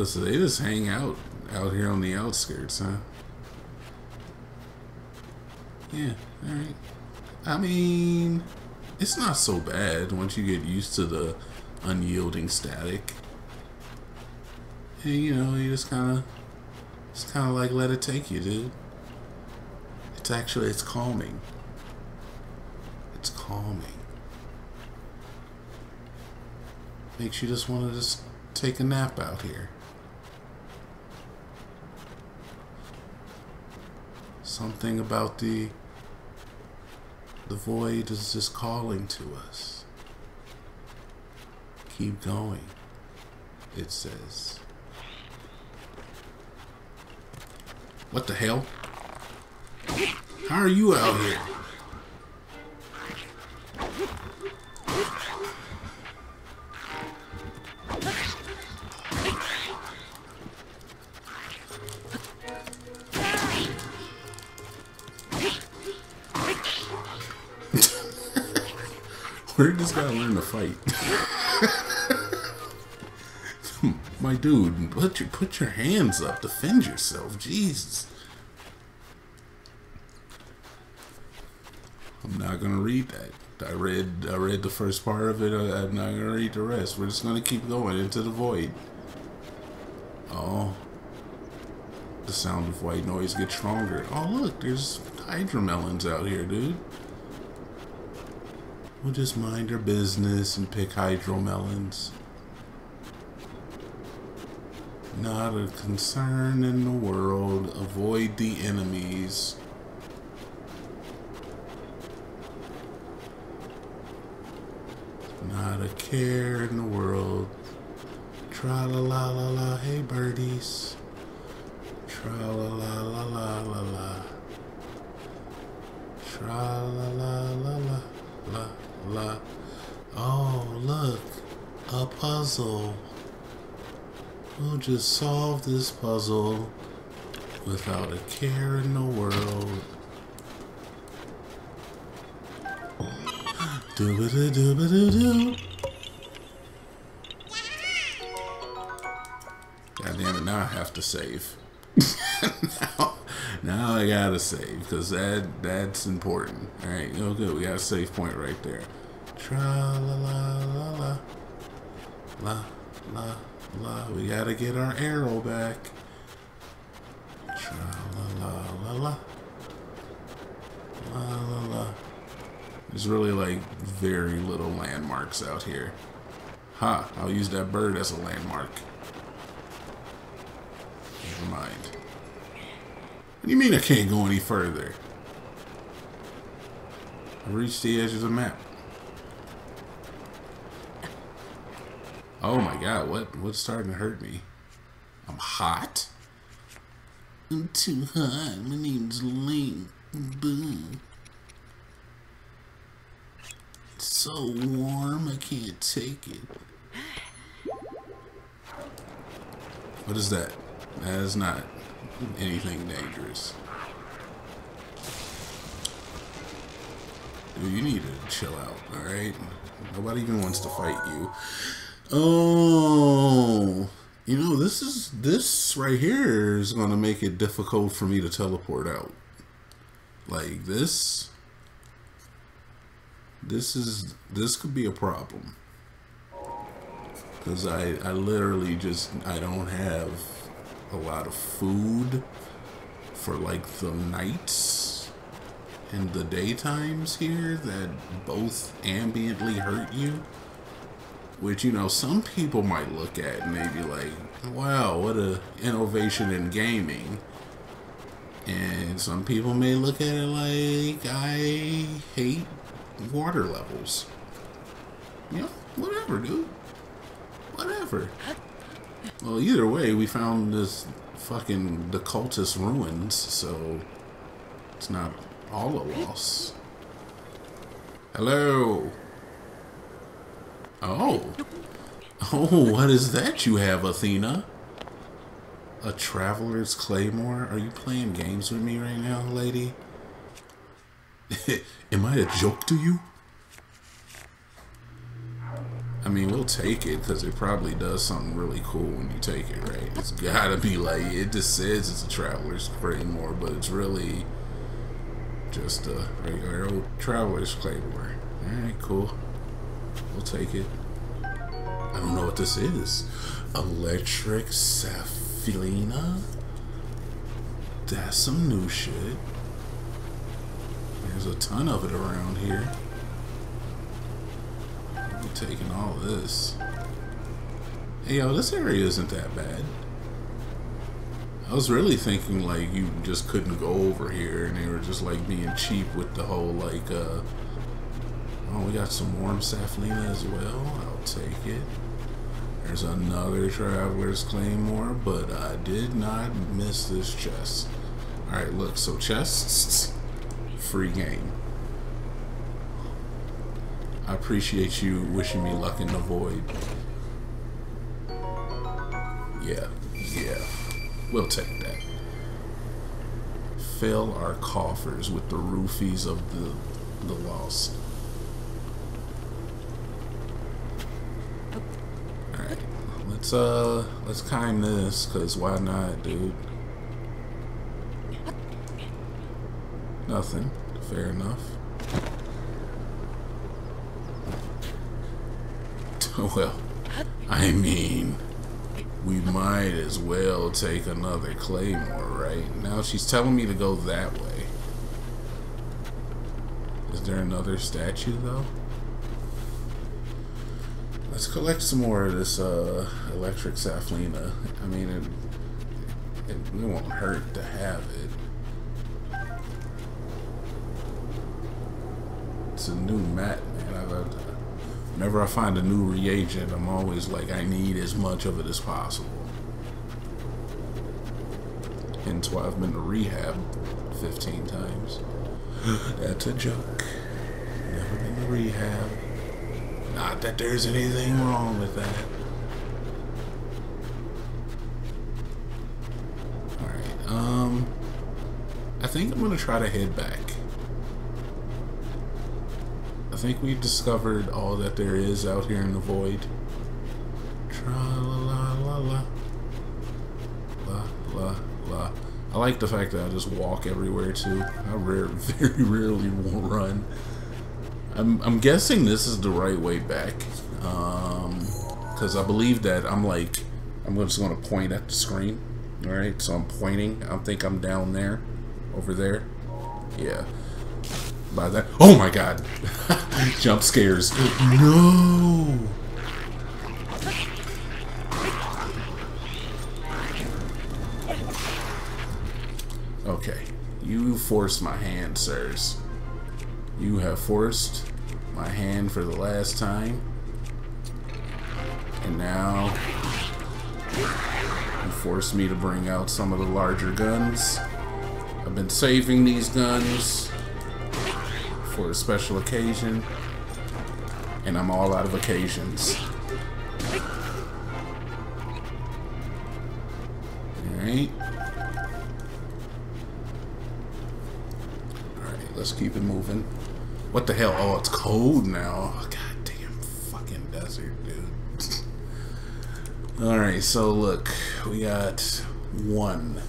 Oh, so they just hang out here on the outskirts, huh? Yeah, alright. I mean, it's not so bad once you get used to the unyielding static. And, you know, you just kind of like let it take you, dude. It's calming. It's calming. Makes you just want to just take a nap out here. Something about the void is just calling to us. Keep going, it says. What the hell? How are you out here? Where did this guy learn to fight? My dude, put your hands up, defend yourself, Jesus. I'm not gonna read that. I read the first part of it. I'm not gonna read the rest. We're just gonna keep going into the void. Oh, the sound of white noise gets stronger. Oh look, there's hydromelons out here, dude. We'll just mind our business and pick hydromelons. Not a concern in the world. Avoid the enemies. Not a care in the world. Tra-la-la-la-la, hey birdies. Tra-la-la-la-la-la-la. Tra-la-la-la-la-la-la. Oh, look. A puzzle. We'll just solve this puzzle without a care in the world. Do-ba-do-do-ba-do-do. God damn it, now I have to save. now I gotta save, because that's important. Alright, oh good, we got a save point right there. Tra-la-la-la-la. La-la-la. We gotta get our arrow back. Tra-la-la-la-la. La-la-la. There's really, like, very little landmarks out here. Ha! Huh, I'll use that bird as a landmark. Never mind. What do you mean I can't go any further? I've reached the edge of the map. Oh my god, what's starting to hurt me? I'm hot? I'm too hot. My name's Link. Boom. So warm, I can't take it. What is that? That is not anything dangerous. Dude, you need to chill out, alright? Nobody even wants to fight you. Oh, you know, this right here is gonna make it difficult for me to teleport out. Like this. This could be a problem, because I literally just, I don't have a lot of food for like the nights and the daytimes here that both ambiently hurt you, which, you know, some people might look at and they'd be like, wow, what a innovation in gaming. And some people may look at it like, I hate water levels. You know, whatever, dude. Whatever. Well, either way, we found this fucking, the cultist ruins, so it's not all a loss. Hello. Oh. Oh, what is that you have, Athena? A traveler's claymore? Are you playing games with me right now, lady? Am I a joke to you? I mean, we'll take it because it probably does something really cool when you take it, right? It's gotta be like, it just says it's a Traveler's Claymore, but it's really just a regular old Traveler's Claymore. Alright, cool. We'll take it. I don't know what this is. Electric Sapphilina? That's some new shit. There's a ton of it around here. I'm taking all this. Hey, yo, this area isn't that bad. I was really thinking, like, you just couldn't go over here, and they were just, like, being cheap with the whole, like, oh, we got some warm Sapphilina as well. I'll take it. There's another Traveler's Claymore, but I did not miss this chest. Alright, look, so chests, free game. I appreciate you wishing me luck in the void. Yeah, yeah. We'll take that. Fill our coffers with the roofies of the lost. Let's time this, cause why not, dude? Nothing. Fair enough. Well, I mean, we might as well take another Claymore, right? Now she's telling me to go that way. Is there another statue, though? Let's collect some more of this electric Sapphilina. I mean, it won't hurt to have it. It's a new mat, man. Whenever I find a new reagent, I'm always like, I need as much of it as possible. Hence why I've been to rehab 15 times. That's a joke. Never been to rehab. Not that there's anything wrong with that. Alright, I think I'm gonna try to head back. I think we've discovered all that there is out here in the void. Tra-la-la-la-la. La-la-la. I like the fact that I just walk everywhere, too. I very rarely won't run. I'm guessing this is the right way back, because I believe that I'm just going to point at the screen, alright, so I'm pointing, I think I'm down there, over there, yeah, by that, oh my god, jump scares, no, okay, you forced my hand, sirs. You have forced my hand for the last time, and now you forced me to bring out some of the larger guns. I've been saving these guns for a special occasion, and I'm all out of occasions. Alright. Alright, let's keep it moving. What the hell? Oh, it's cold now. Oh, goddamn fucking desert, dude. Alright, so look. We got one.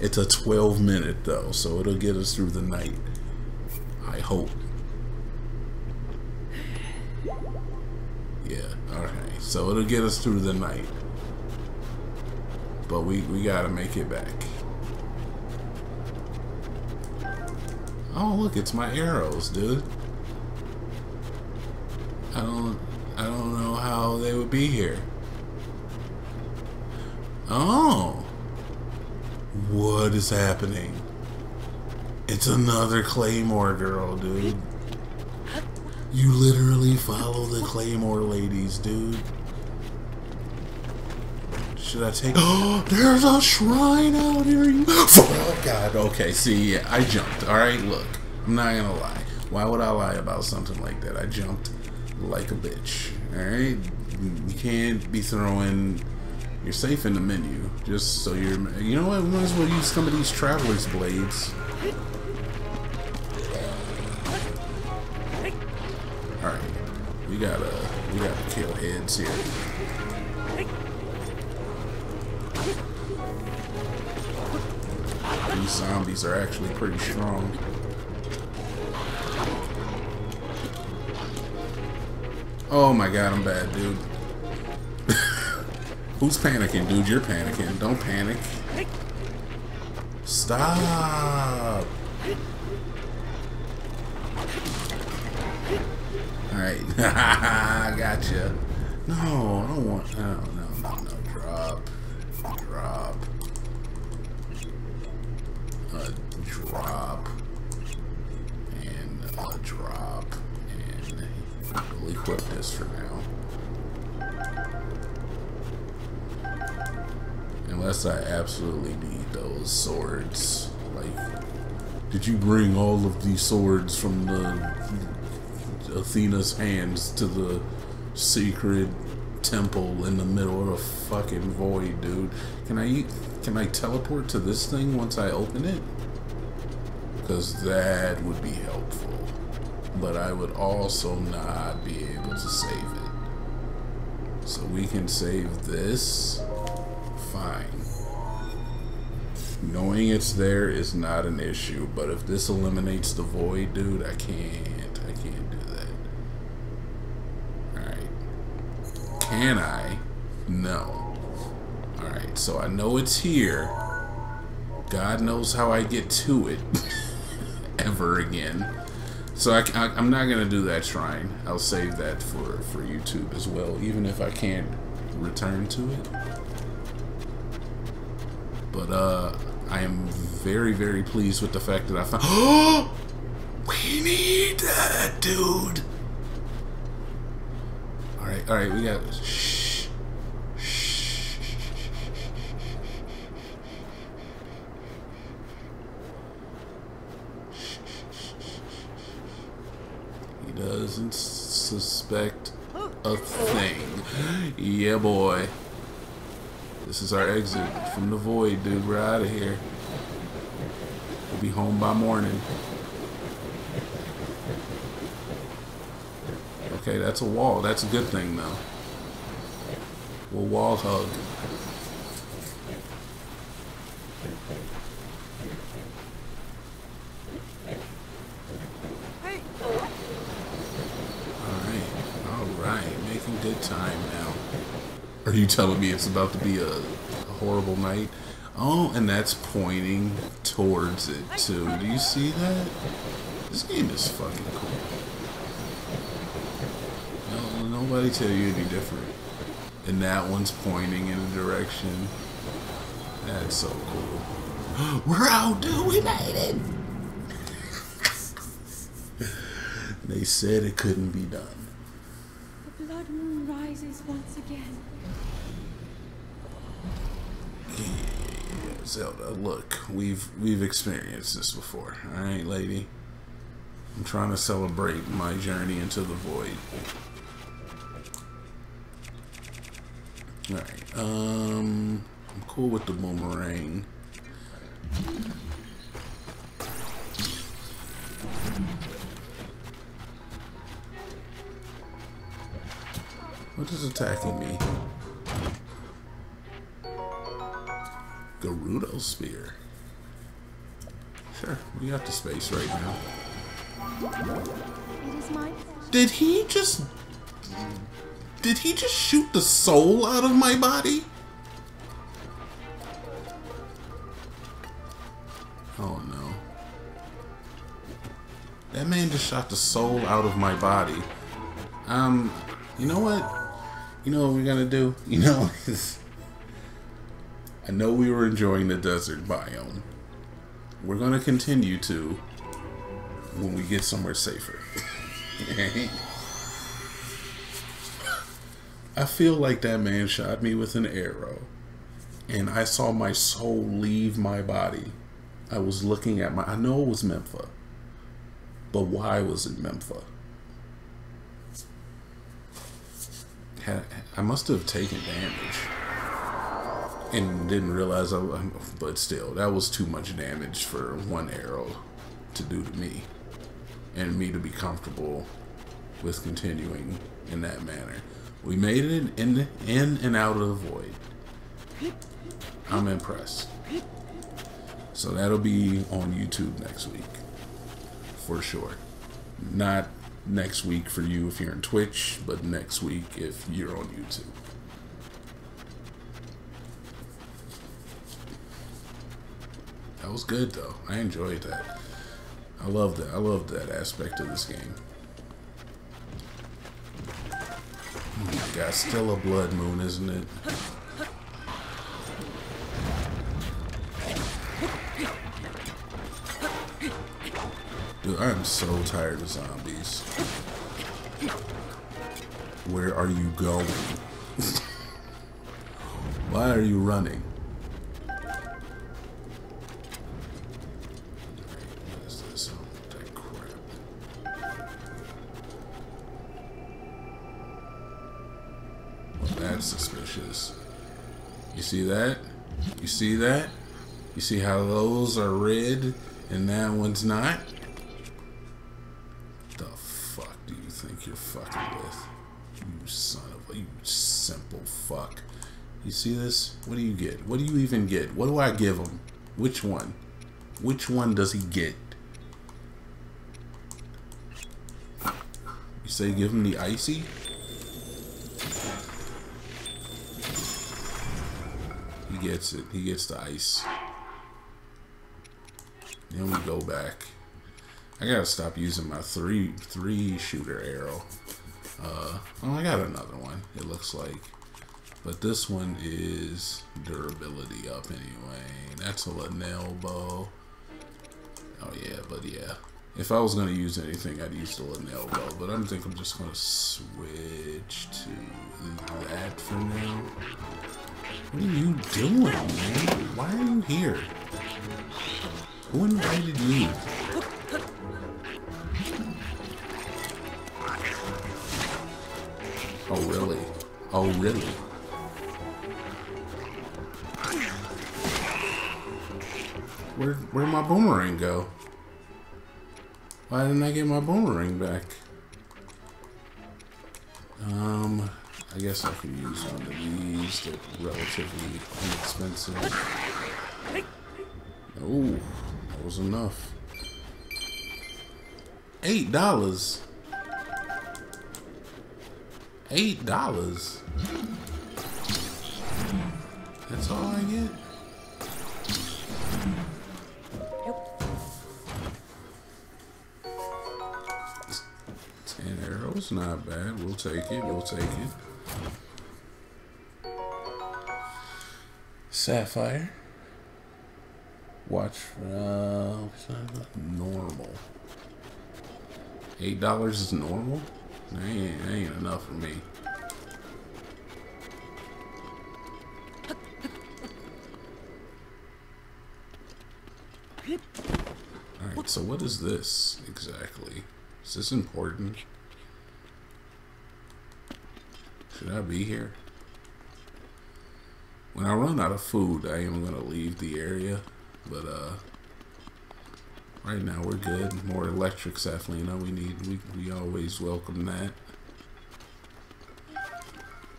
It's a 12-minute, though, so it'll get us through the night. I hope. Yeah, alright. So it'll get us through the night. But we gotta make it back. Oh look, it's my arrows, dude. I don't know how they would be here. Oh, what is happening? It's another Claymore girl, dude. You literally follow the Claymore ladies, dude. Should I take? Oh, there's a shrine out here. Oh God. Okay. See, yeah, I jumped. All right. Look, I'm not gonna lie. Why would I lie about something like that? I jumped like a bitch. All right. You can't be throwing. You're safe in the menu. Just so you're. You know what? We might as well use some of these Traveler's Blades. All right. We gotta kill heads here. These zombies are actually pretty strong. Oh my god, I'm bad, dude. Who's panicking, dude? You're panicking. Don't panic. Stop. Alright. I gotcha. No, I don't want. No. Drop. Drop. And a drop. And we'll equip this for now. Unless I absolutely need those swords. Like, did you bring all of these swords from the Athena's hands to the secret temple in the middle of the fucking void, dude? Can I teleport to this thing once I open it? Because that would be helpful. But I would also not be able to save it. So we can save this. Fine. Knowing it's there is not an issue, but if this eliminates the void, dude, I can't do that. Alright. Can I? No. Alright, so I know it's here. God knows how I get to it ever again. So I'm not gonna do that shrine. I'll save that for YouTube as well, even if I can't return to it. But I am very, very pleased with the fact that I found. Oh, we need that, dude. All right, we got. Shh. He doesn't suspect a thing. Yeah, boy. This is our exit from the void, dude. We're out of here. We'll be home by morning. Okay, that's a wall. That's a good thing, though. We'll wall hug. All right. Making good time now. Are you telling me it's about to be a horrible night? Oh, and that's pointing towards it, too. Do you see that? This game is fucking cool. No, nobody tell you any different. And that one's pointing in a direction. That's so cool. We're out, dude! We made it! They said it couldn't be done. The blood moon rises once again. Yeah, Zelda, look, we've experienced this before, alright, lady? I'm trying to celebrate my journey into the void. Alright, I'm cool with the boomerang. What is attacking me? Gerudo spear. Sure, we got the space right now. Did he just shoot the soul out of my body? Oh no. That man just shot the soul out of my body. You know what? You know what we're gonna do? You know, I know we were enjoying the desert biome. We're going to continue to when we get somewhere safer. I feel like that man shot me with an arrow, and I saw my soul leave my body. I was looking at I know it was Memphis, but why was it Memphis? I must have taken damage. And didn't realize but still, that was too much damage for one arrow to do to me. And me to be comfortable was continuing in that manner. We made it in and out of the void. I'm impressed. So that'll be on YouTube next week, for sure. Not next week for you if you're on Twitch, but next week if you're on YouTube. That was good though. I enjoyed that. I love that. I love that aspect of this game. Oh my God, still a blood moon, isn't it? Dude, I am so tired of zombies. Where are you going? Why are you running? Suspicious. You see that? You see that? You see how those are red and that one's not? The fuck do you think you're fucking with? You son of a, you simple fuck. You see this? What do you get? What do you even get? What do I give him? Which one? Which one does he get? You say give him the icy? He gets it. He gets the ice. Then we go back. I gotta stop using my three shooter arrow. Oh, I got another one, it looks like. But this one is durability up anyway. That's a Linnell bow. Oh yeah, but yeah. If I was gonna use anything, I'd use the Linnell bow. But I think I'm just gonna switch to that for now. What are you doing, man? Why are you here? Who invited you? Oh, really? Oh, really? Where'd my boomerang go? Why didn't I get my boomerang back? I guess I could use one of these. They're relatively inexpensive. Oh, that was enough. $8. $8. That's all I get. Yep. 10 arrows, not bad. We'll take it. We'll take it. Sapphire. Watch for normal. $8 is normal? That ain't enough for me. Alright, so what is this exactly? Is this important? Should I be here? When I run out of food, I am going to leave the area, but right now we're good. More electrics, Athena, we always welcome that.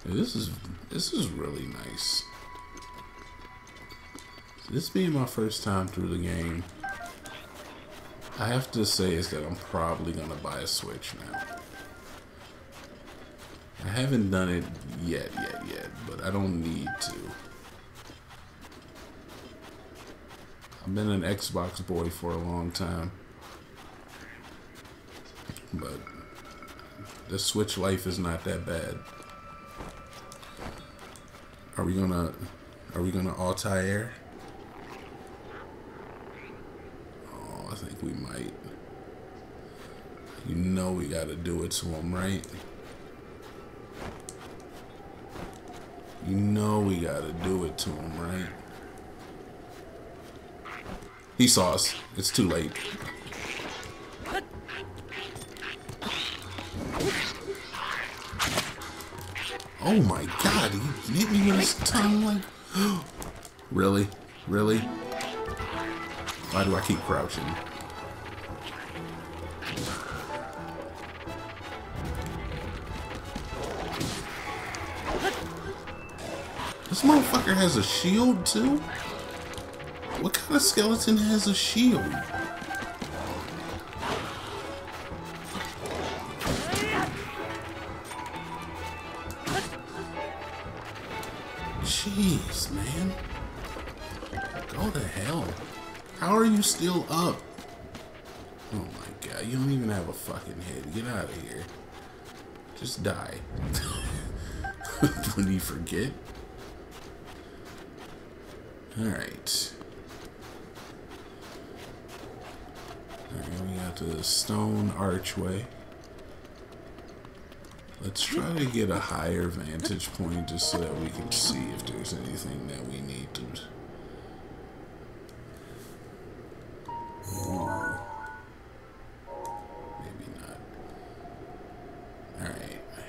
This is really nice. This being my first time through the game, I have to say is that I'm probably going to buy a Switch now. I haven't done it yet, but I don't need to. I've been an Xbox boy for a long time. But the Switch life is not that bad. Are we gonna Altair? Oh, I think we might. You know we gotta do it to him, right? You know we gotta do it to him, right? He saw us. It's too late. Oh my God, he hit me with his tongue like... Really? Really? Why do I keep crouching? This motherfucker has a shield too? What kind of skeleton has a shield? Jeez, man. Go to hell. How are you still up? Oh my god, you don't even have a fucking head. Get out of here. Just die. Don't you forget? Alright. Alright, we got the stone archway. Let's try to get a higher vantage point just so that we can see if there's anything that we need to... Whoa. Maybe not. Alright. I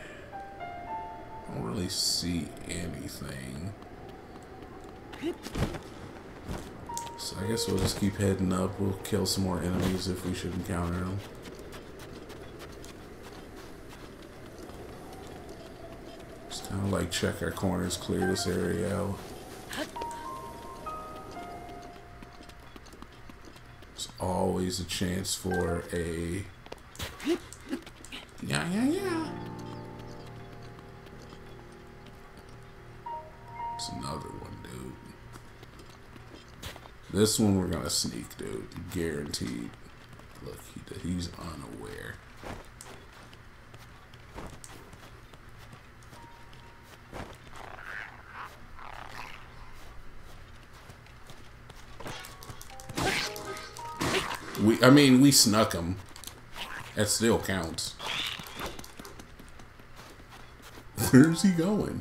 don't really see anything. So I guess we'll just keep heading up. We'll kill some more enemies if we should encounter them. Just kind of like check our corners, clear this area out. There's always a chance for a... Yeah, yeah, yeah. It's another one, dude. This one we're gonna sneak, dude. Guaranteed. Look, he's unaware. I mean, we snuck him. That still counts. Where's he going?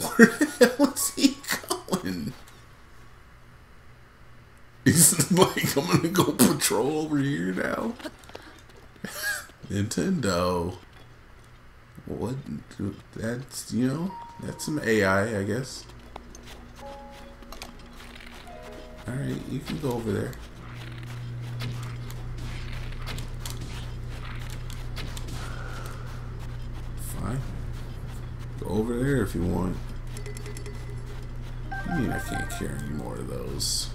Where the hell is he going? He's like, I'm gonna go patrol over here now. Nintendo. What? That's, you know, that's some AI, I guess. Alright, you can go over there. Fine. Go over there if you want. I mean, I can't carry any more of those.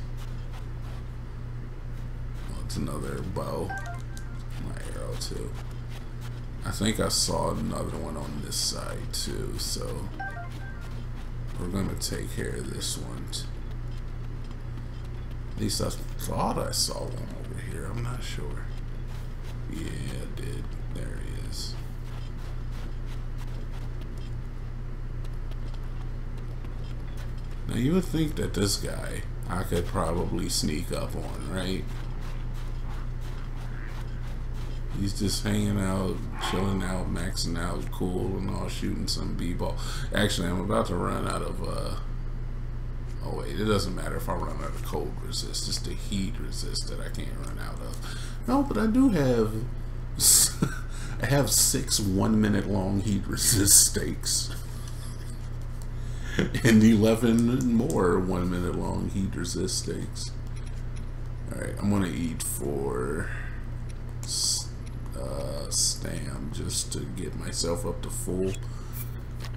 Well, it's another bow. My arrow, too. I think I saw another one on this side, too, so... We're gonna take care of this one. At least I thought I saw one over here. I'm not sure. Yeah, I did. There he is. Now you would think that this guy I could probably sneak up on, right? He's just hanging out, chilling out, maxing out, cool and all, shooting some b-ball. Actually, I'm about to run out of Oh wait, it doesn't matter if I run out of cold resist, it's the heat resist that I can't run out of. No, but I do have... I have 6 one-minute long heat resist stakes. And 11 more one-minute long heat resist stakes. Alright, I'm gonna eat for... Stam, just to get myself up to full.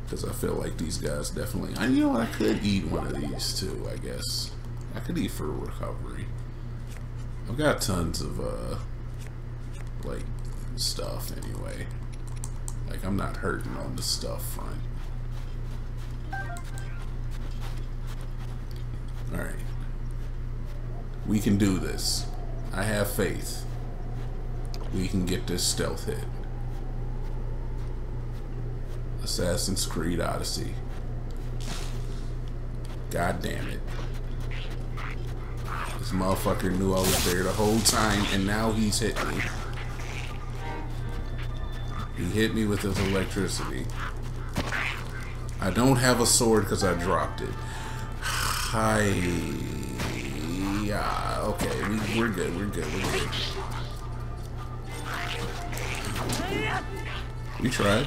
Because I feel like these guys definitely... You know what? I could eat one of these too, I guess. I could eat for recovery. I've got tons of, like, stuff anyway. Like, I'm not hurting on the stuff front. Alright. We can do this. I have faith. We can get this stealth hit. Assassin's Creed Odyssey. God damn it. This motherfucker knew I was there the whole time and now he's hit me. He hit me with his electricity. I don't have a sword because I dropped it. Hi. Okay, we're good, we're good, we're good. We tried.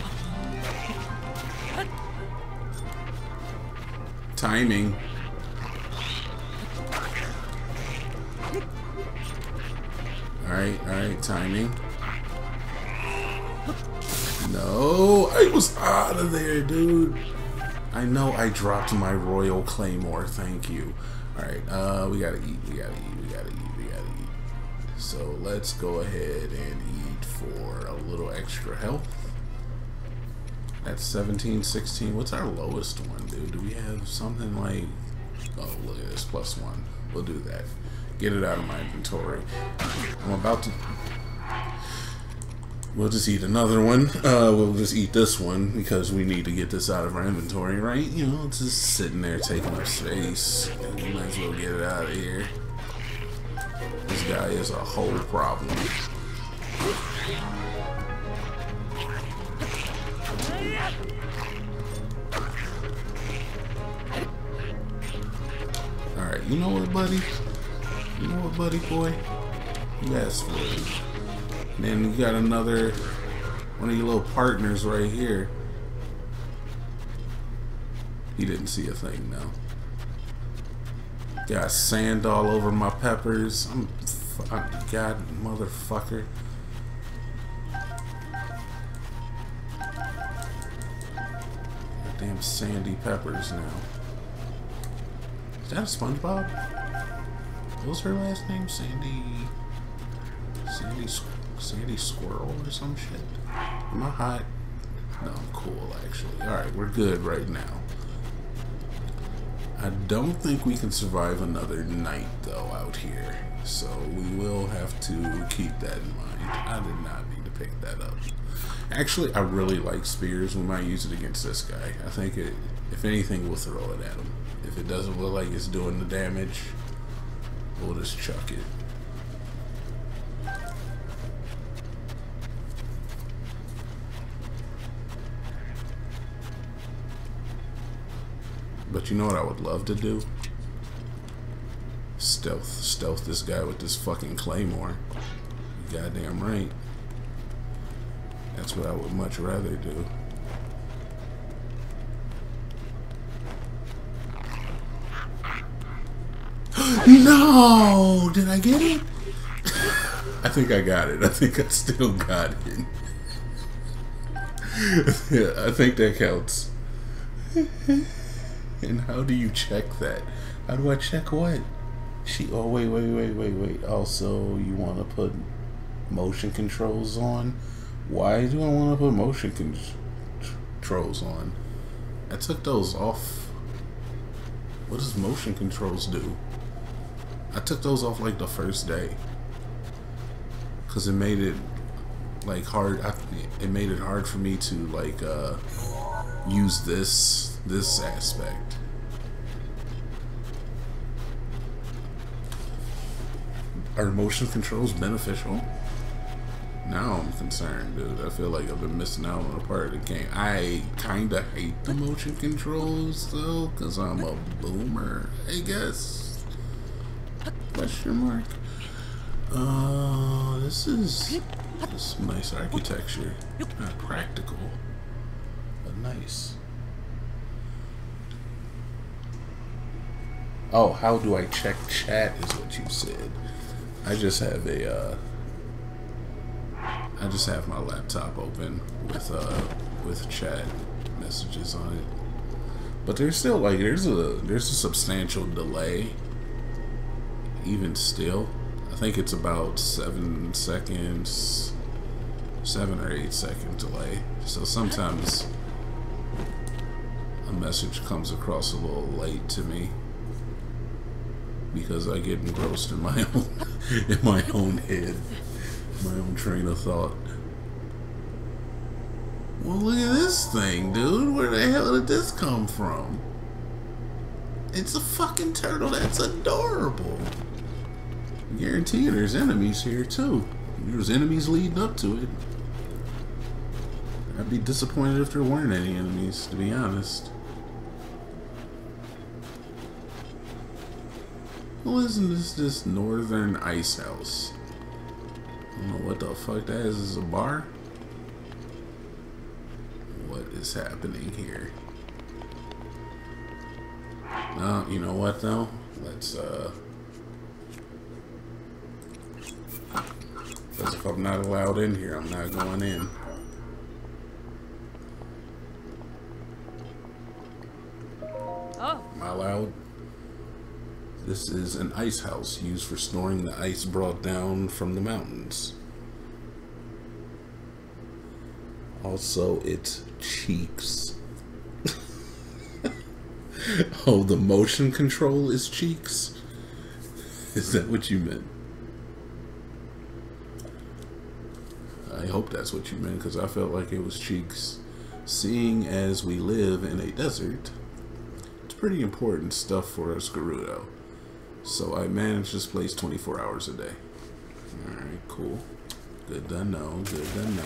Timing. Alright, timing. No, I was out of there, dude. I know I dropped my royal claymore, thank you. Alright, we gotta eat, we gotta eat. So let's go ahead and eat for a little extra health. That's 17, 16. What's our lowest one, dude? Do we have something like... Oh, look at this, +1. We'll do that. Get it out of my inventory. I'm about to... We'll just eat another one. We'll just eat this one because we need to get this out of our inventory, right? You know, it's just sitting there taking up space. We might as well get it out of here. This guy is a whole problem. Alright, you know what, buddy? You know what, buddy boy? You asked for it. And then you got another one of your little partners right here. He didn't see a thing, no. Got sand all over my peppers. God, motherfucker. Goddamn sandy peppers now. Is that a SpongeBob? What was her last name? Sandy Squirrel or some shit? Am I hot? No, I'm cool, actually. Alright, we're good right now. I don't think we can survive another night, though, out here. So we will have to keep that in mind. I did not need to pick that up. Actually, I really like spears. We might use it against this guy. I think, it, if anything, we'll throw it at him. If it doesn't look like it's doing the damage, we'll just chuck it. But you know what I would love to do? Stealth this guy with this fucking claymore. Goddamn right. That's what I would much rather do. No! Did I get it? I think I got it. I think I still got it. Yeah, I think that counts. And how do you check that? How do I check what? Oh, wait. Also, you want to put motion controls on? Why do I want to put motion controls on? I took those off. What does motion controls do? I took those off like the first day. Because it made it like hard. It made it hard for me to like use this aspect. Are motion controls beneficial? Now I'm concerned, dude. I feel like I've been missing out on a part of the game. I kinda hate the motion controls though, cause I'm a boomer, I guess. Question mark. This is nice architecture. Not practical, but nice. Oh, how do I check chat is what you said. I just have a, I just have my laptop open with chat messages on it. But there's still, like, there's a substantial delay. Even still. I think it's about 7 or 8 second delay. So sometimes a message comes across a little late to me, because I get engrossed in my own head, my own train of thought. Well, look at this thing, dude. Where the hell did this come from? It's a fucking turtle. That's adorable. I guarantee you there's enemies here too. There's enemies leading up to it. I'd be disappointed if there weren't any enemies, to be honest. Well, isn't this just Northern Ice House? I don't know what the fuck that is. Is this a bar? What is happening here? You know what though? Let's, if I'm not allowed in here, I'm not going in. This is an ice house used for storing the ice brought down from the mountains. Also, its cheeks. Oh, the motion control is cheeks? Is that what you meant? I hope that's what you meant, because I felt like it was cheeks. Seeing as we live in a desert, it's pretty important stuff for us Gerudo. So I manage this place 24 hours a day. Alright, cool. Good to know, good to know.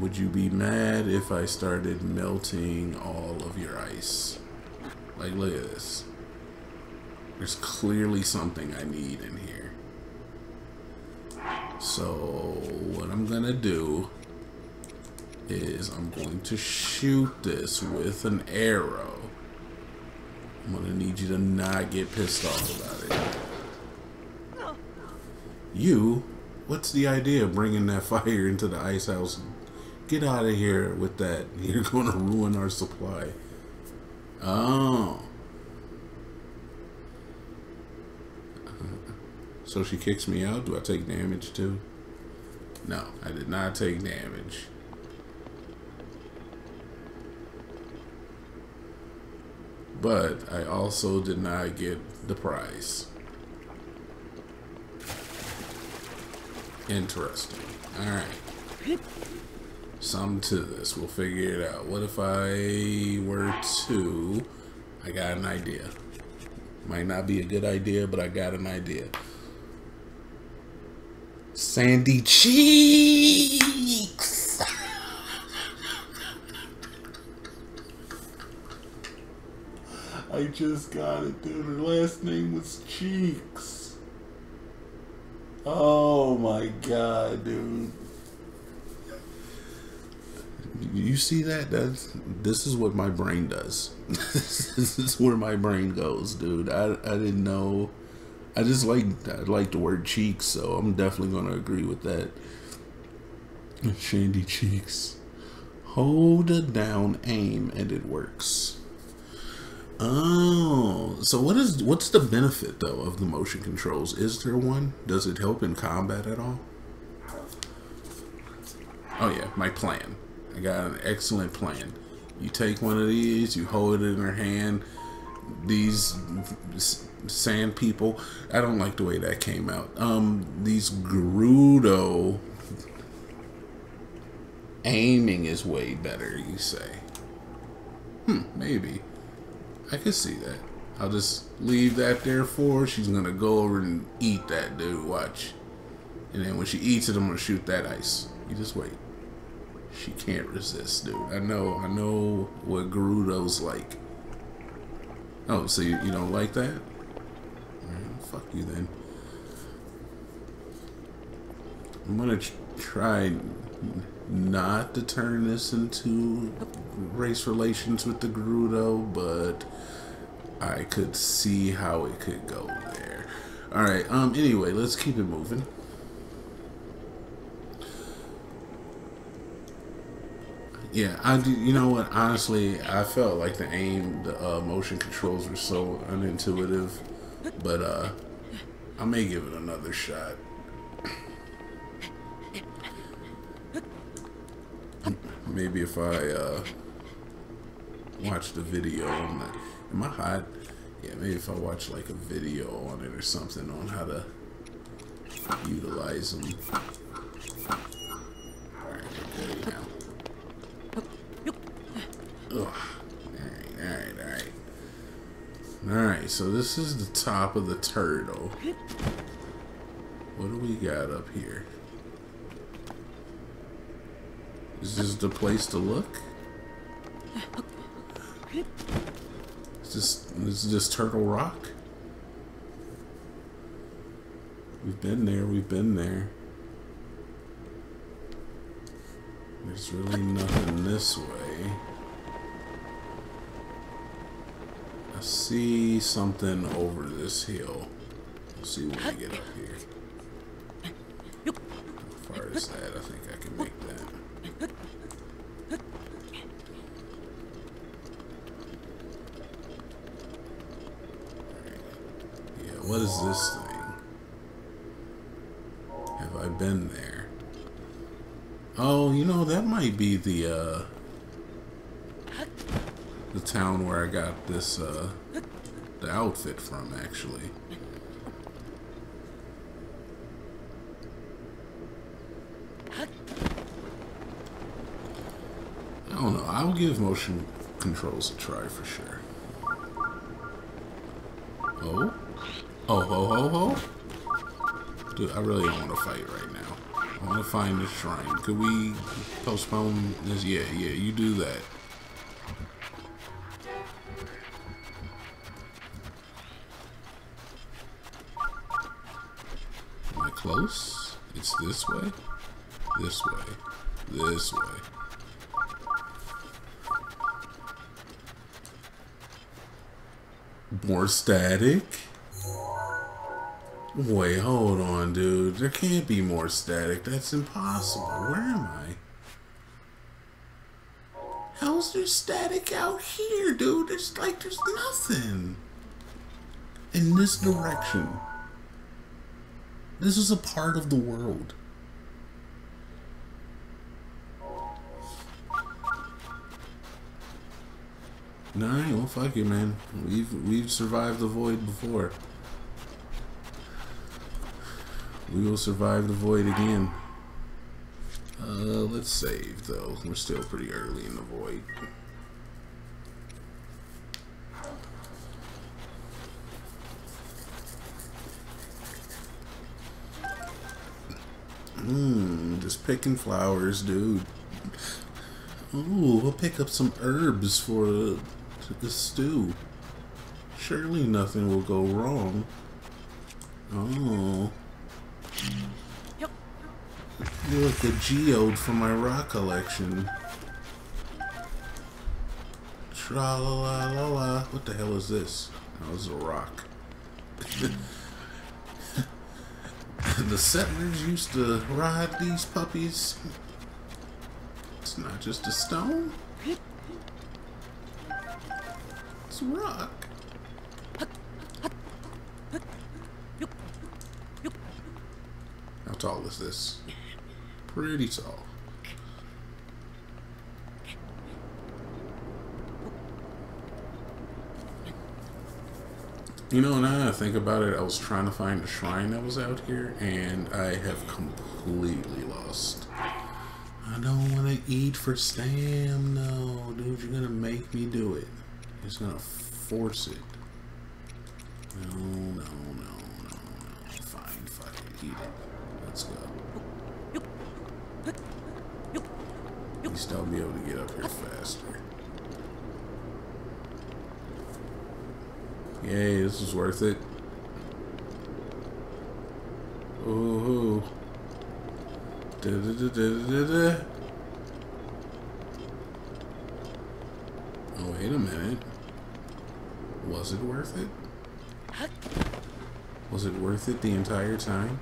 Would you be mad if I started melting all of your ice? Like, look at this. There's clearly something I need in here. So, what I'm gonna do is I'm going to shoot this with an arrow. I'm gonna need you to not get pissed off about it. You? What's the idea of bringing that fire into the ice house? Get out of here with that. You're going to ruin our supply. Oh. So she kicks me out. Do I take damage too? No, I did not take damage. But I also did not get the prize. Interesting. Alright. Something to this. We'll figure it out. What if I were to... I got an idea. Might not be a good idea, but I got an idea. Sandy cheeks! I just got it, dude. Her last name was Cheeks. Oh my god, dude. You see that? This is what my brain does. This is where my brain goes, dude. I didn't know. I just like the word cheeks, so I'm definitely gonna agree with that. Shandy cheeks. Hold it down, aim, and it works. Oh, so what's the benefit though of the motion controls? Is there one? Does it help in combat at all? Oh yeah, my plan. I got an excellent plan. You take one of these, you hold it in her hand. These sand people, I don't like the way that came out. These Gerudo, aiming is way better, you say. Maybe. I could see that. I'll just leave that there for her. She's gonna go over and eat that dude, watch. And then when she eats it, I'm gonna shoot that ice. You just wait. She can't resist, dude. I know what Gerudo's like. Oh, so you don't like that? Right, fuck you then. I'm gonna try not to turn this into race relations with the Gerudo, but I could see how it could go there. Alright, anyway, let's keep it moving. Yeah, I do. You know what? Honestly, I felt like the aim, the motion controls were so unintuitive, but I may give it another shot. Maybe if I watch the video on that. Am I hot? Yeah, maybe if I watch like a video on it or something on how to utilize them. All right, we're good now. Ugh. Alright, so this is the top of the turtle. What do we got up here? Is this the place to look? Is this Turtle Rock? We've been there. There's really nothing this way. I see something over this hill. Let's see when we get up here. How far is that? I think I can make that. Alright, What is this thing? Have I been there? Oh, you know, that might be the town where I got this, the outfit from, actually. I don't know. I'll give motion controls a try for sure. Oh? Oh, ho, ho, ho? Dude, I really don't want to fight right now. I want to find this shrine. Could we postpone this? Yeah, yeah, you do that. Am I close? It's this way? This way. This way. More static? Wait, hold on, dude. There can't be more static. That's impossible. Where am I? How's there static out here, dude? It's like there's nothing. In this direction. This is a part of the world. Nah, well, fuck it, man. We've survived the void before. We will survive the void again. Let's save, though. We're still pretty early in the void. Just picking flowers, dude. Ooh, we'll pick up some herbs for the stew. Surely nothing will go wrong. Oh. Yep. You're like the geode from my rock collection. Tra-la-la-la-la. What the hell is this? Oh, this is a rock. The settlers used to ride these puppies. It's not just a stone. It's a rock. How tall is this? Pretty tall. You know, now that I think about it, I was trying to find a shrine that was out here, and I have completely lost. I don't want to eat for stamina. No, dude, you're going to make me do it. It's going to force it. No. Fine, fuck it. Eat it. Let's go. At least I'll be able to get up here faster. Yay, this is worth it. Ooh. Da-da-da-da-da-da. Oh, wait a minute. Was it worth it? Was it worth it the entire time?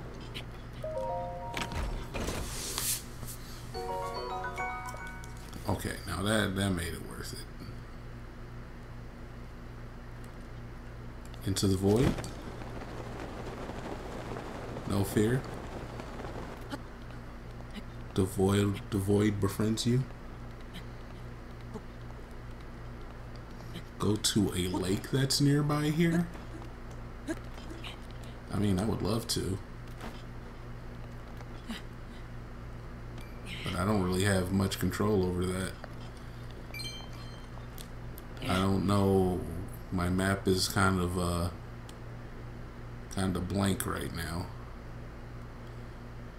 Okay, now that made it worth it. Into the void? No fear? The void befriends you. Go to a lake that's nearby here. I mean, I would love to. But I don't really have much control over that. I don't know. My map is kind of blank right now.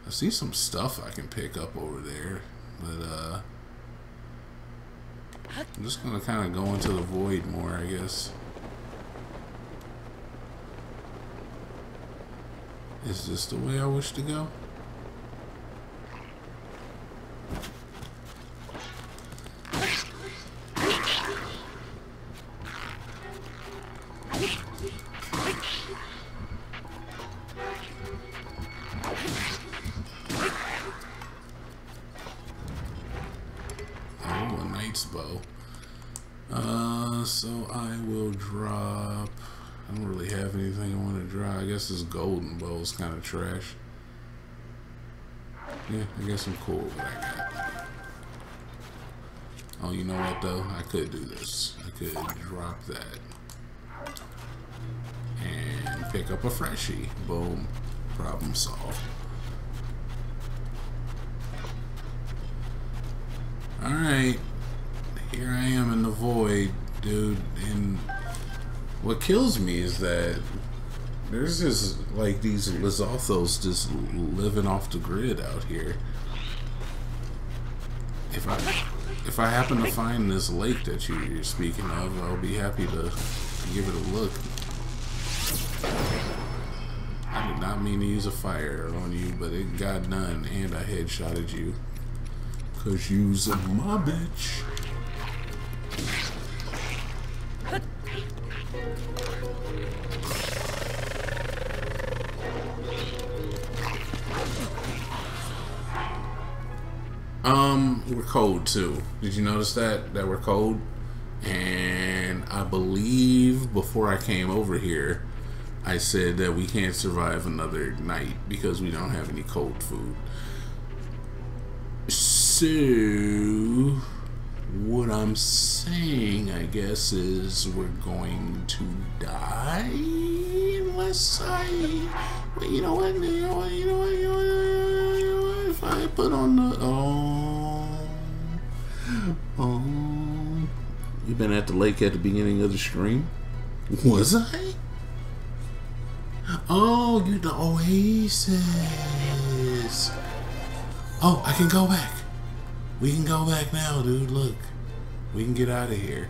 I see some stuff I can pick up over there, but I'm just gonna kind of go into the void more, I guess. Is this the way I wish to go? I don't really have anything I want to dry. I guess this golden bowl is kind of trash. Yeah, I guess I'm cool with what I got. Oh, you know what though? I could do this. I could drop that. And pick up a freshie. Boom. Problem solved. Alright. Here I am in the void, dude. And what kills me is that there's just, like, these Lizalfos just living off the grid out here. If I happen to find this lake that you're speaking of, I'll be happy to give it a look. I did not mean to use a fire on you, but it got done, and I headshotted you. 'Cause you's my bitch. We're cold too. Did you notice that we're cold? And I believe before I came over here, I said that we can't survive another night because we don't have any cold food. So what I'm saying, I guess, is we're going to die unless you know what, if I put on the you've been at the lake at the beginning of the stream? Was I? Oh, you're the oasis. Oh, I can go back. We can go back now, dude. Look. We can get out of here.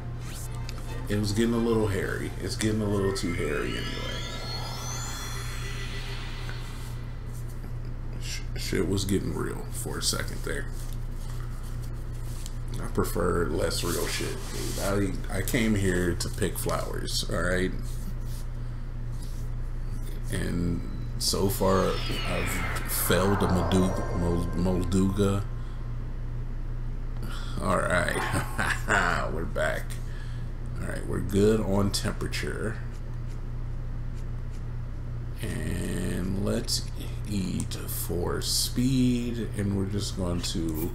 It was getting a little hairy. It's getting a little too hairy anyway. Shit was getting real for a second there. I prefer less real shit, dude. I came here to pick flowers, alright? And so far, I've failed a Molduga. Alright, we're back. Alright, we're good on temperature. And let's eat for speed, and we're just going to...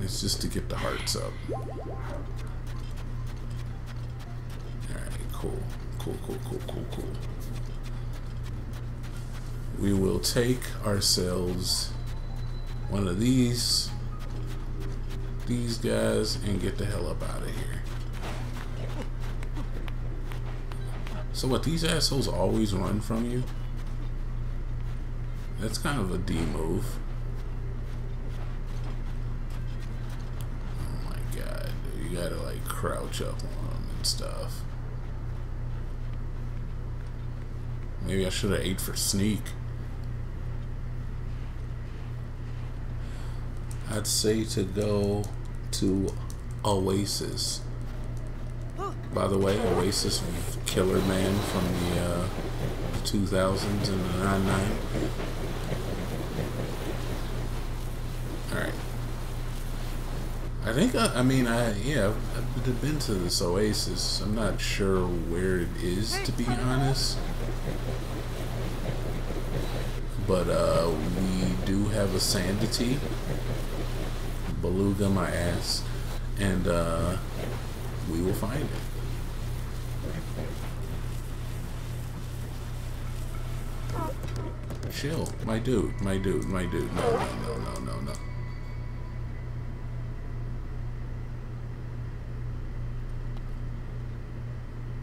It's just to get the hearts up. Alright, cool. Cool. We will take ourselves one of these guys and get the hell up out of here. So what, these assholes always run from you? That's kind of a D move. You gotta like crouch up on them and stuff. Maybe I should have ate for sneak. I'd say to go to Oasis. By the way, Oasis Killer Man from the 2000s and the 99. Alright. I think, I've been to this oasis. I'm not sure where it is, to be honest. But, we do have a sanity. Beluga my ass. And, we will find it. Chill. My dude. No.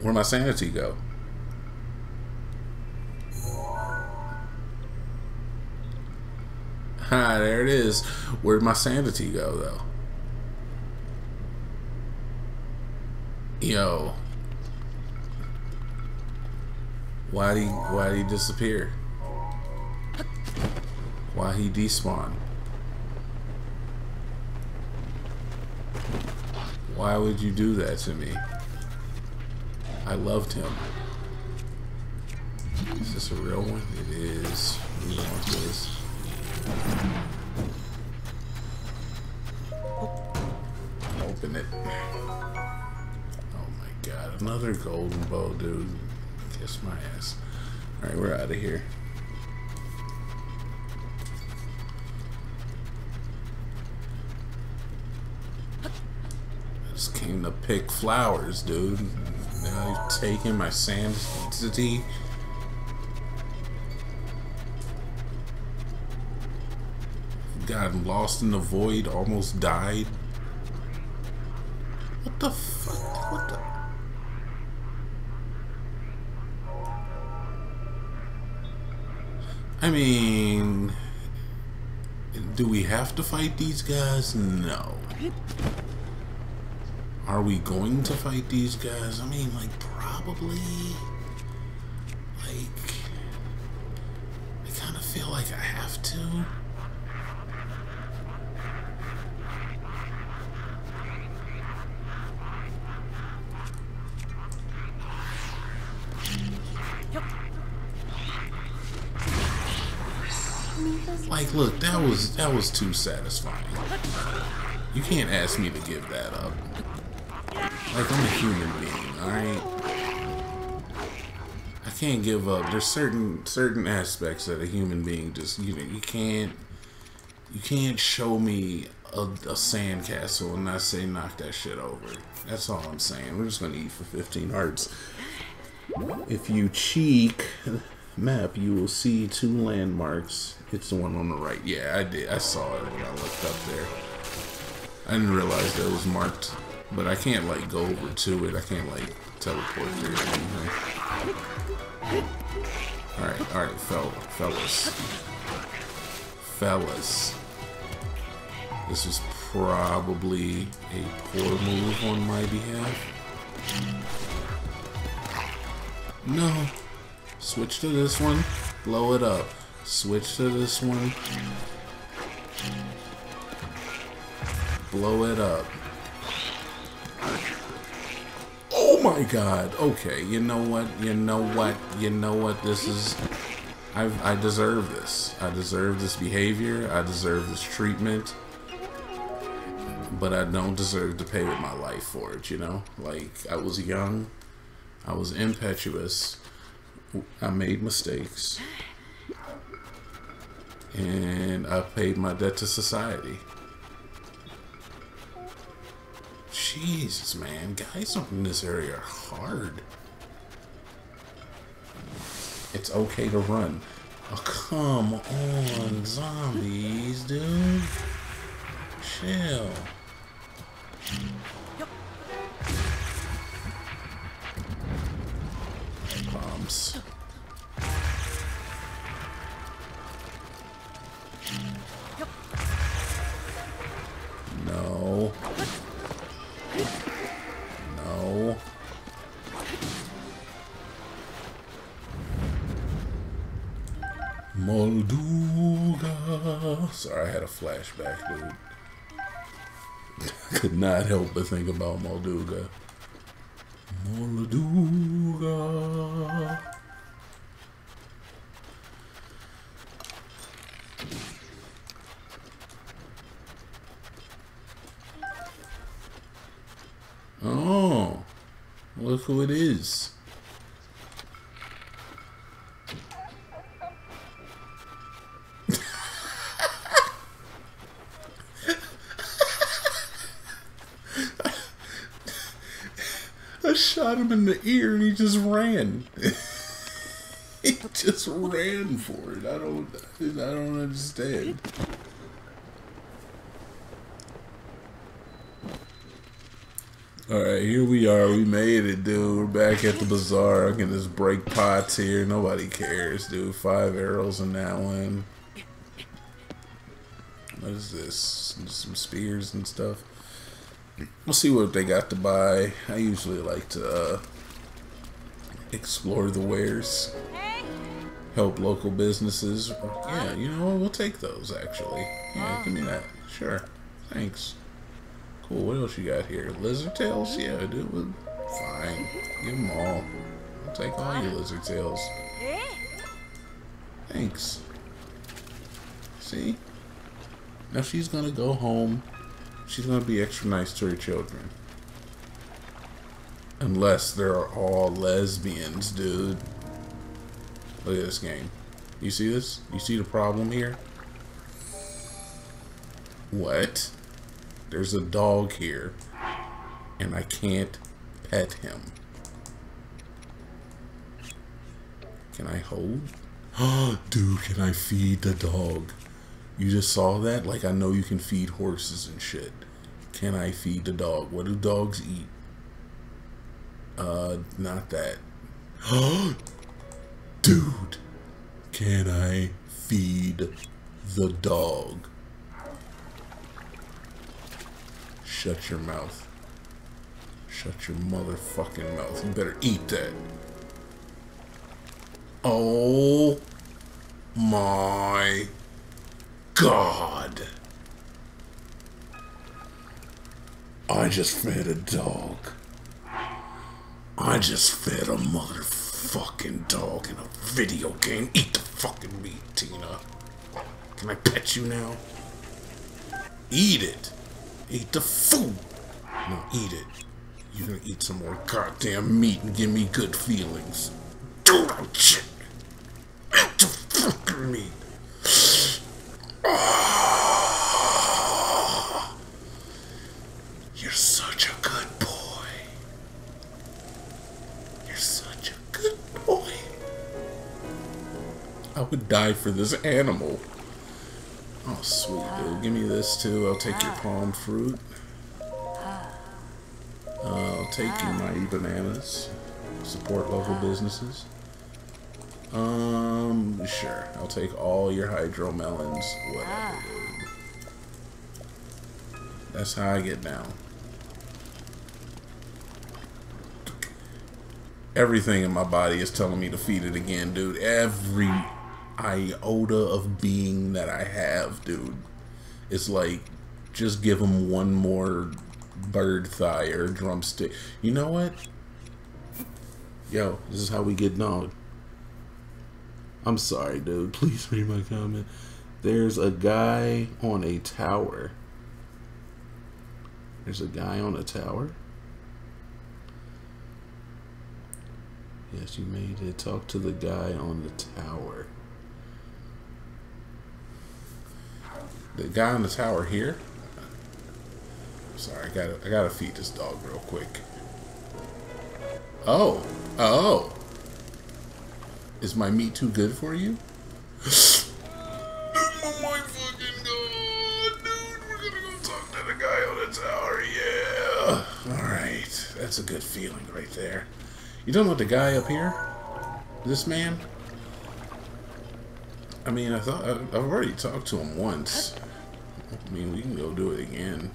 Where'd my sanity go? Ha, there it is. Where'd my sanity go, though? Yo. Why'd he disappear? Why'd he despawn? Why would you do that to me? I loved him. Is this a real one? It is. We want this. Open it. Oh my god, another golden bow, dude. Kiss my ass. Alright, we're out of here. Just came to pick flowers, dude. Now he's taking my sanity. Got lost in the void, almost died. What the fuck? What the? I mean, do we have to fight these guys? No. Are we going to fight these guys? I mean, like, probably. Like, I kind of feel like I have to. Like, look, that was too satisfying. You can't ask me to give that up. Like, I'm a human being, alright? I can't give up. There's certain aspects that a human being just, you know, you can't show me a sandcastle and not say knock that shit over. That's all I'm saying. We're just gonna eat for 15 hearts. If you cheek map, you will see two landmarks. It's the one on the right. Yeah, I did. I saw it when I looked up there. I didn't realize that it was marked, but I can't like go over to it. I can't like teleport there or anything. Alright, fellas. This is probably a poor move on my behalf. No. Switch to this one, blow it up. Switch to this one, blow it up. Oh my god, okay, you know what, this is, I deserve this. I deserve this behavior, I deserve this treatment, but I don't deserve to pay with my life for it, you know? Like, I was young, I was impetuous, I made mistakes, and I paid my debt to society. Jesus, man, guys up in this area are hard. It's okay to run. Oh, come on, zombies, dude. Chill. Bombs. No. No. Molduga. Sorry, I had a flashback, dude. I could not help but think about Molduga. Molduga. Oh, look who it is. Shot him in the ear and he just ran. He just ran for it. I don't understand. Alright, here we are. We made it, dude. We're back at the bazaar. I can just break pots here. Nobody cares, dude. 5 arrows in that one. What is this? Some spears and stuff. We'll see what they got to buy. I usually like to explore the wares, help local businesses. Yeah, you know what? We'll take those, actually. Yeah, give me that. Sure. Thanks. Cool. What else you got here? Lizard tails? Yeah, dude. Fine. Give them all. I'll take all your lizard tails. Thanks. See? Now she's gonna go home. She's gonna be extra nice to her children. Unless they're all lesbians, dude. Look at this game. You see this? You see the problem here? What? There's a dog here, and I can't pet him. Can I hold? Dude, can I feed the dog? You just saw that? Like, I know you can feed horses and shit. Can I feed the dog? What do dogs eat? Not that. Dude, can I feed the dog? Shut your mouth. Shut your motherfucking mouth. You better eat that. Oh my God. I just fed a dog. I just fed a motherfucking dog in a video game. Eat the fucking meat, Tina. Can I pet you now? Eat it. Eat the food. No, eat it. You're gonna eat some more goddamn meat and give me good feelings. Dude, I'm shit. Eat the fucking meat. Oh, you're such a good boy. You're such a good boy. I would die for this animal. Oh, sweet dude. Give me this, too. I'll take your palm fruit. I'll take your mighty bananas. Support local businesses. Sure. I'll take all your hydromelons. Whatever, dude. That's how I get down. Everything in my body is telling me to feed it again, dude. Every iota of being that I have, dude. It's like, just give him one more bird thigh or drumstick. You know what? Yo, this is how we get known. I'm sorry, dude. Please read my comment. There's a guy on a tower. There's a guy on a tower? Yes, you made it. Talk to the guy on the tower. The guy on the tower here? Sorry, I gotta feed this dog real quick. Oh. Oh. Is my meat too good for you? Oh my fucking God. Dude, we're gonna go talk to the guy on the tower. Yeah. Alright. That's a good feeling right there. You talking about the guy up here? This man? I mean, I thought I've already talked to him once. I mean, we can go do it again.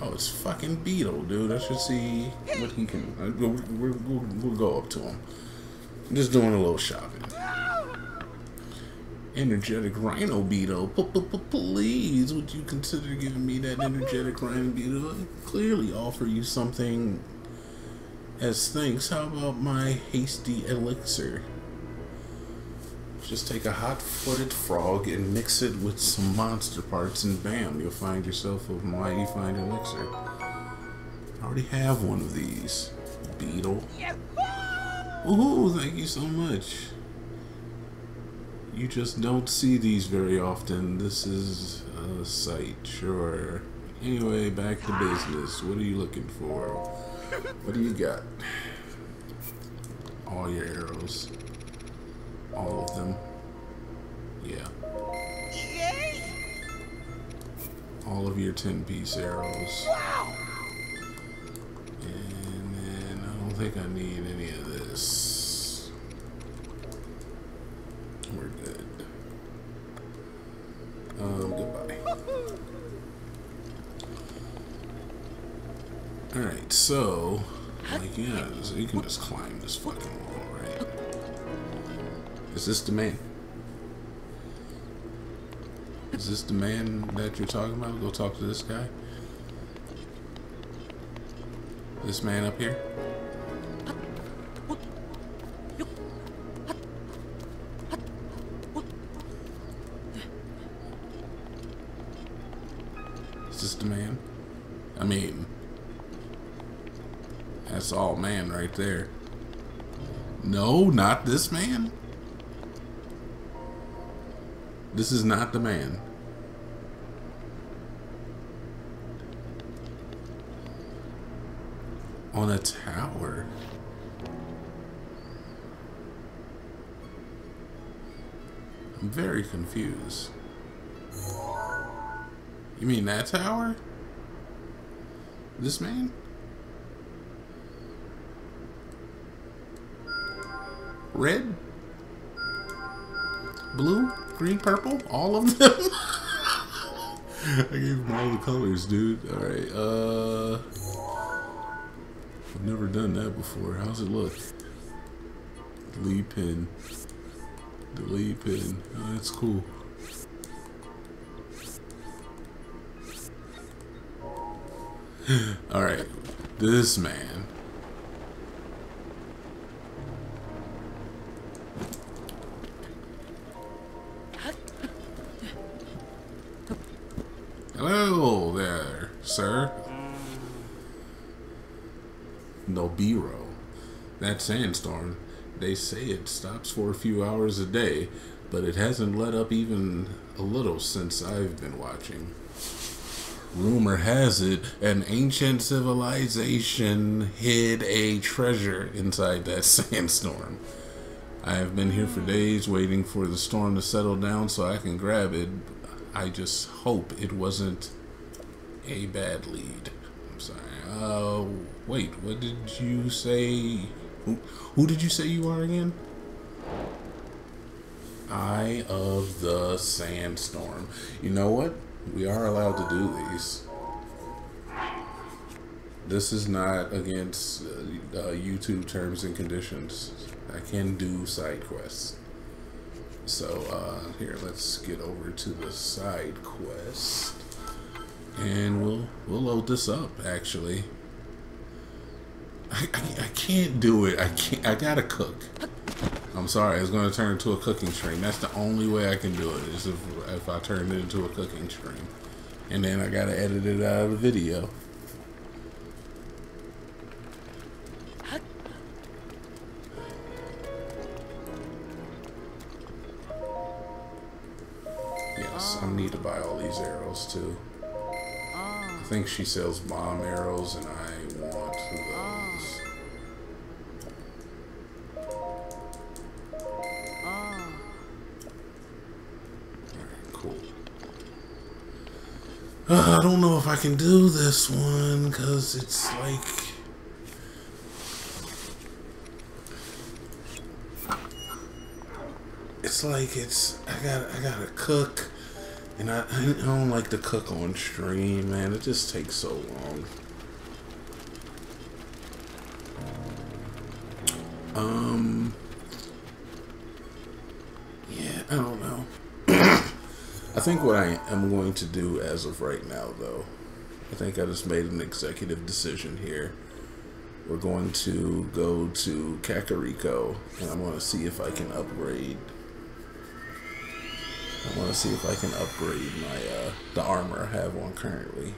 Oh, it's fucking Beetle, dude. I should see what he can. We'll go up to him. I'm just doing a little shopping. Energetic Rhino Beetle, please. Would you consider giving me that energetic Rhino Beetle? I clearly offer you something as thanks. How about my hasty elixir? Just take a hot-footed frog and mix it with some monster parts and bam, you'll find yourself a mighty fine elixir. I already have one of these. Beetle. Ooh, thank you so much. You just don't see these very often. This is a sight, sure. Anyway, back to business. What are you looking for? What do you got? All your arrows. All of them. Yeah. Yay. All of your 10-piece arrows. Wow. And then I don't think I need any of this. We're good. Goodbye. Alright, so like yeah, you can just climb this fucking wall, right? Is this the man? Is this the man that you're talking about? Go talk to this guy? This man up here? Is this the man? I mean, That's all man right there. No, not this man. This is not the man. On a tower. I'm very confused. You mean that tower? This man? Red? Blue? Green? Purple? All of them? I gave them all the colors, dude. Alright, I've never done that before. How's it look? Lead pin. The lead pin. Oh, that's cool. Alright, this man. Hello there, sir. Nobiro. That sandstorm, they say it stops for a few hours a day, but it hasn't let up even a little since I've been watching. Rumor has it, an ancient civilization hid a treasure inside that sandstorm. I have been here for days waiting for the storm to settle down so I can grab it. I just hope it wasn't a bad lead. I'm sorry. Wait, what did you say? Who did you say you are again? Eye of the Sandstorm. You know what? We are allowed to do these. This is not against YouTube terms and conditions. I can do side quests. So here, let's get over to the side quest, and we'll load this up. Actually, I can't do it. I gotta cook. I'm sorry, it's going to turn into a cooking stream. That's the only way I can do it, is if I turn it into a cooking stream. And then I got to edit it out of the video. Yes, I need to buy all these arrows too. I think she sells bomb arrows and I want those. I don't know if I can do this one, because it's like... I gotta cook, and I don't like to cook on stream, man. It just takes so long. Yeah, I don't know. I think what I am going to do as of right now, though, I think I just made an executive decision here. We're going to go to Kakariko, and I want to see if I can upgrade. I want to see if I can upgrade my the armor I have on currently.